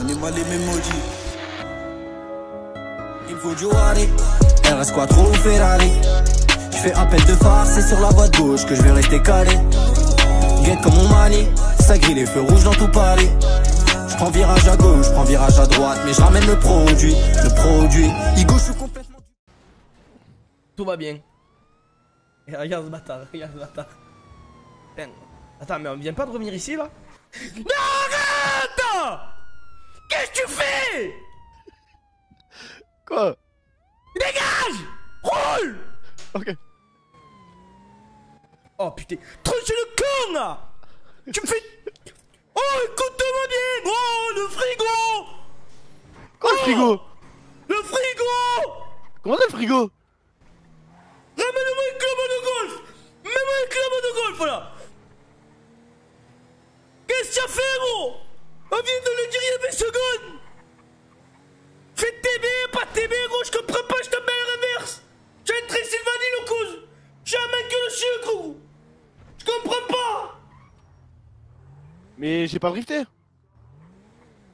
Animal memoji, il faut jouer RS4 ou Ferrari. Je fais appel de phare, c'est sur la voie de gauche que je vais rester calé. Guette comme on manie, ça grille les feux rouges dans tout Paris. Je prends virage à gauche, je prends virage à droite, mais je ramène le produit, Igo, je suis complètement... Tout va bien. Et regarde ce bâtard, Putain. Attends, mais on vient pas de revenir ici, là? Non, arrête! Qu'est-ce que tu fais? Quoi? Dégage! Roule! Ok. Oh putain. Tranche le con, là! Tu me fais... Oh, écoute-moi bien! Oh, le frigo! Quoi, le frigo? Le frigo! Comment ça, le frigo? Ramène-moi une club de golf! Mets-moi une club de golf, là! Qu'est-ce qu'il y a fait, gros? On vient de le dire il y avait secondes! Fais TB, pas TB, gros, je comprends pas, je te mets à la reverse! J'ai un Transylvanie, le cause! J'ai un mec que le sucre, gros! Je comprends pas! Mais j'ai pas drifté!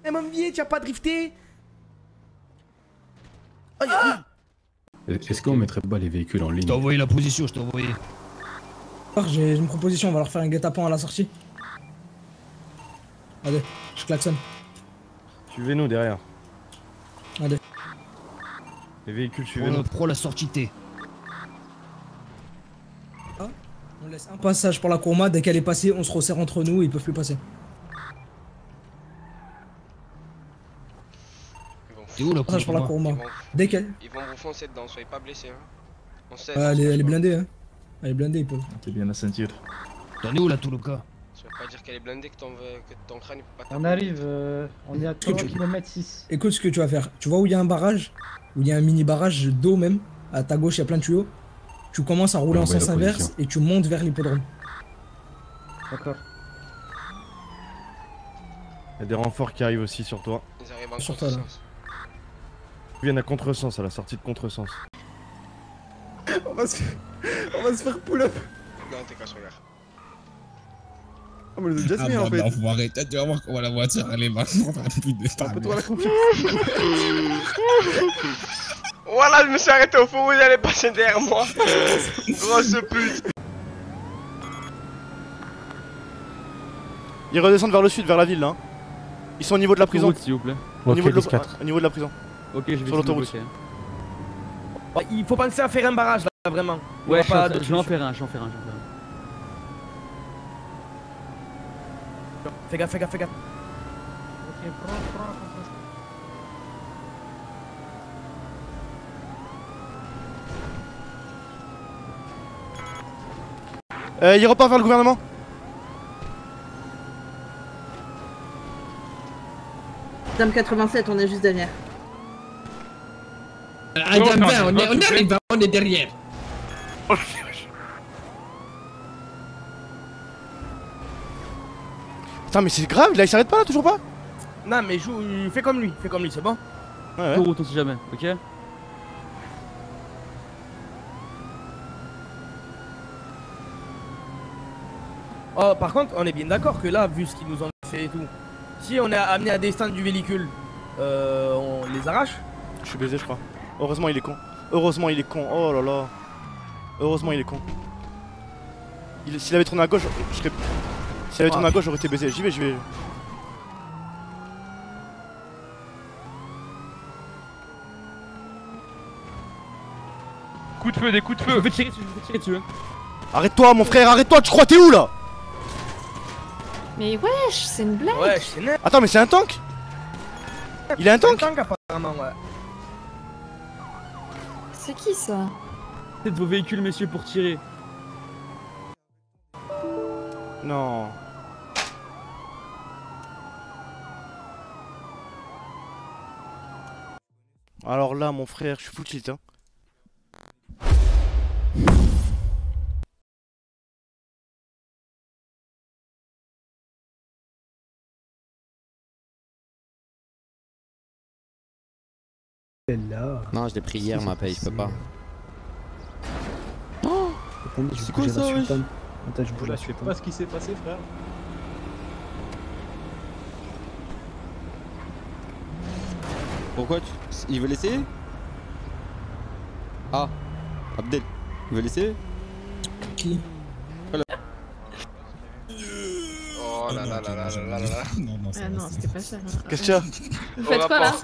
Eh, mon vieil, tu as pas drifté! Oh, ah, est-ce qu'on mettrait pas les véhicules en ligne? Je t'ai envoyé la position, je t'ai envoyé. J'ai une proposition, on va leur faire un guet-apens à la sortie. Allez, je klaxonne. Suivez-nous derrière. Allez. Les véhicules, suivez-nous. On prend la sortie T. Ah, on laisse un passage pour la Courma, dès qu'elle est passée, on se resserre entre nous, ils peuvent plus passer. T'es où la Courma? Pour la Courma. Dès qu'elle... Ils vont vous foncer dedans, soyez pas blessés. Hein. On sait, elle est blindée, hein. Elle est blindée, ils peuvent. T'es bien à sentir. T'en es où la Toulouka? Tu vas pas dire qu'elle est blindée, que ton crâne il peut pas taper. On arrive, on est à 3,6 km. Écoute ce que tu vas faire. Tu vois où il y a un barrage? Où il y a un mini barrage d'eau même. À ta gauche, il y a plein de tuyaux. Tu commences à rouler en sens inverse et tu montes vers l'hippodrome. D'accord. Il y a des renforts qui arrivent aussi sur toi. Ils arrivent en contresens. Ils viennent à contresens, à la sortie de contresens. On va se faire pull-up. Non, t'es casse, regarde. Oh, mais le Jasmine en fait. Non, faut arrêter, tu vas voir comment la voiture elle est marchée. Tape-toi la confiance. Voilà, je me suis arrêté au fond où il allait passer derrière moi. Grosse pute. Ils redescendent vers le sud, vers la ville là. Ils sont au niveau de la prison. S'il vous plaît. Au niveau de la prison. Ok, je vais sur l'autoroute. Il faut penser à faire un barrage là, vraiment. Ouais, je vais en faire un, Fais gaffe, fais gaffe. Ok, prends. Il repart vers le gouvernement. Dame 87, on est juste derrière. Ah, Dame 20, on est derrière. Putain, mais c'est grave, là il s'arrête pas là, toujours pas? Non, mais joue, fais comme lui, c'est bon? Ouais, ouais. Route, on sait jamais, ok? Oh, par contre, on est bien d'accord que là, vu ce qu'ils nous ont fait et tout, si on est amené à des stands du véhicule, on les arrache? Je suis baisé, je crois. Heureusement, il est con. Oh là là. Heureusement, il est con. S'il avait tourné à gauche, je serais. Si elle avait tourné à gauche, j'aurais été baisé. J'y vais, Coup de feu, je vais tirer dessus, Arrête-toi, mon frère, arrête-toi, tu crois t'es où là? Mais wesh, c'est une blague. Wesh, c'est net. Attends, mais c'est un tank? Il a un tank? Apparemment, ouais. C'est qui ça? C'est de vos véhicules, messieurs, pour tirer. Non. Alors là, mon frère, je suis foutu, hein. Non, je l'ai pris hier, ma paye, je peux pas. Oh, c'est quoi ça, wesh? Attends, je bouge là, je sais pas ce qui s'est passé, frère. Pourquoi tu... Il veut l'essayer? Ah, Abdel, il veut l'essayer? Qui? Voilà. Oh là là là là là là. Ah non, c'était pas cher. Qu'est-ce que tu as? Faites quoi là?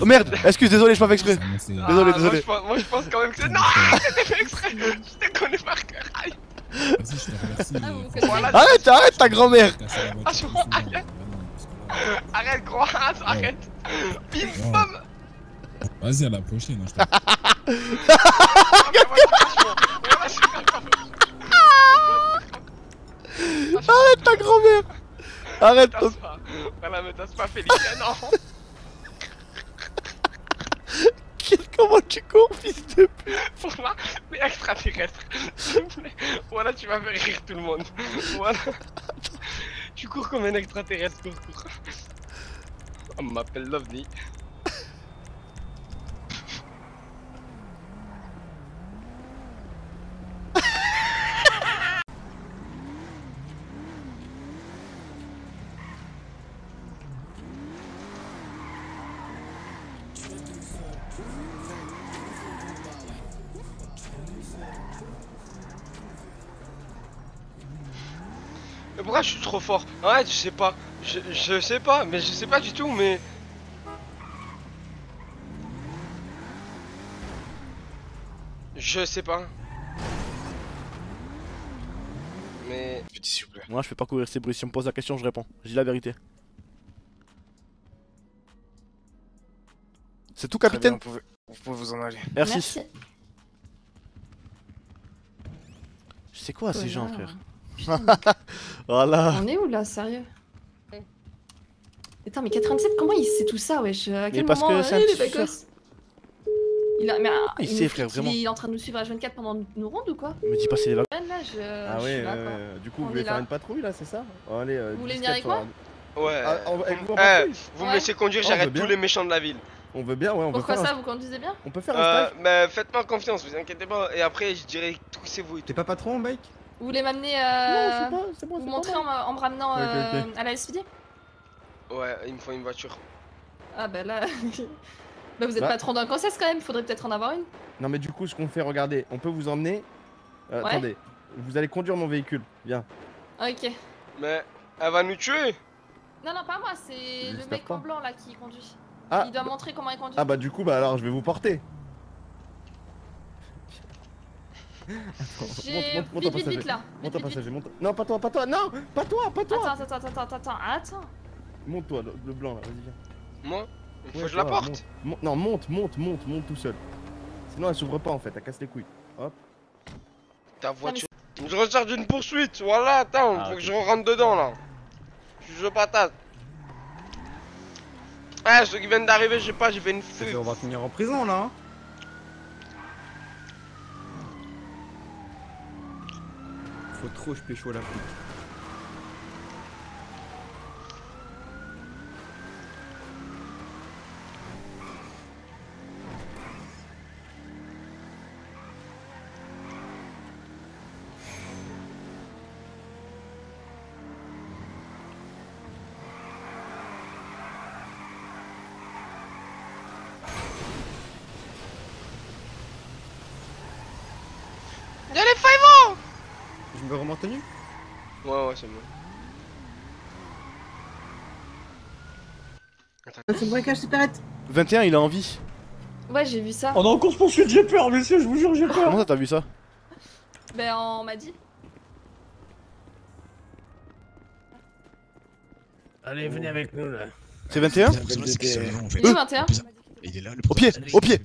Oh merde, excuse, désolé, je pas fait exprès. Désolé, désolé. Moi je pense quand même que c'est... Non, c'était fait exprès. Je te connais par cœur. Aïe. Vas-y, je te remercie. Arrête, arrête ta grand-mère. Arrête, gros, arrête. Bim, bam. Vas-y, à la prochaine, je t'en prie. Arrête ta grand-mère. Arrête. Voilà, me tasse pas, Félix, non. Comment tu cours, fils de pute? Pour moi, les extraterrestres. Voilà, tu vas faire rire tout le monde. Voilà. Tu cours comme un extraterrestre, cours. On m'appelle l'OVNI. Mais pourquoi je suis trop fort? Ouais, je sais pas. Je sais pas, mais je sais pas du tout, mais... Je sais pas. Mais... Petit s'il vous plaît. Moi, je fais pas courir ces bruits. Si on me pose la question, je réponds. Je dis la vérité. C'est tout, capitaine. Bien, vous pouvez vous en aller. R6. C'est quoi ces gens, frère? Voilà. On est où là, sérieux? Attends, mais 87, comment il sait tout ça, wesh? À quel moment il sait, frère, vraiment. Il est en train de nous suivre H24 pendant nos rondes ou quoi? Mais dis pas c'est les vacances. Ah ouais, du coup, vous voulez faire une patrouille là, c'est ça? Allez, vous voulez venir avec moi? Ouais. Vous me laissez conduire, j'arrête tous les méchants de la ville. On veut bien, ouais, on veut. Pourquoi ça, vous conduisez bien? On peut faire un stage. Mais faites-moi confiance, vous inquiétez pas, et après je dirai toussez-vous et tout. T'es pas patron, mec? Vous voulez m'amener non, je sais pas, bon, vous montrer en me ramenant okay. à la SPD? Ouais, il me faut une voiture. Ah bah là... bah vous êtes patron d'un concessionnaire quand même, faudrait peut-être en avoir une. Non mais du coup ce qu'on fait, regardez, on peut vous emmener... Attendez, vous allez conduire mon véhicule, viens. Ok. Mais elle va nous tuer? Non non, pas moi, c'est le mec en blanc là qui conduit. Ah, il doit montrer comment il conduit. Ah bah du coup, bah alors je vais vous porter. Monte vite, vite là. Monte un passager, monte. Non, pas toi, pas toi, non, pas toi, pas toi. Attends. Monte toi, le blanc là, vas-y, viens. Moi? Il faut que je la porte. Non, monte tout seul. Sinon elle s'ouvre pas en fait, elle casse les couilles. Hop. Ta voiture. Je recherche d'une poursuite, voilà, attends, faut que je rentre dedans là. Je suis patate. Ah, ceux qui viennent d'arriver, je sais pas, j'ai fait une fête. On va finir en prison là. Faut trop je pécho à la flic. Y'a les faillants! Je me remets en tenue? Ouais, c'est bon. Attends. C'est le braquage, c'est arrête. 21, il a envie. Ouais, j'ai vu ça. On est en course poursuite, j'ai peur, monsieur, je vous jure, j'ai peur. Comment ça, t'as vu ça? Ben, on m'a dit. Allez, venez avec nous là. C'est 21? Il est 21? Il est là, le Au pied.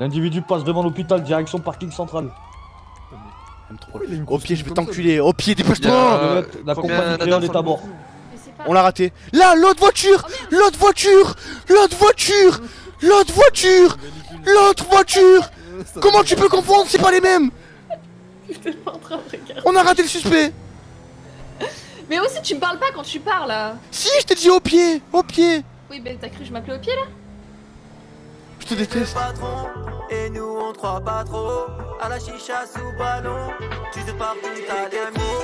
L'individu passe devant l'hôpital, direction parking central. Au pied, je vais t'enculer. Au pied, dépêche-toi. La compagnie créole est à bord. On l'a raté. Là, l'autre voiture. L'autre voiture. Comment tu peux confondre? C'est pas les mêmes. On a raté le suspect. Mais aussi tu me parles pas quand tu parles là. Si, je t'ai dit au pied. Oui, mais t'as cru que je m'appelais au pied là? Je te déteste. Et nous on croit pas trop à la chicha sous ballon. Tu te pars tout à des mots.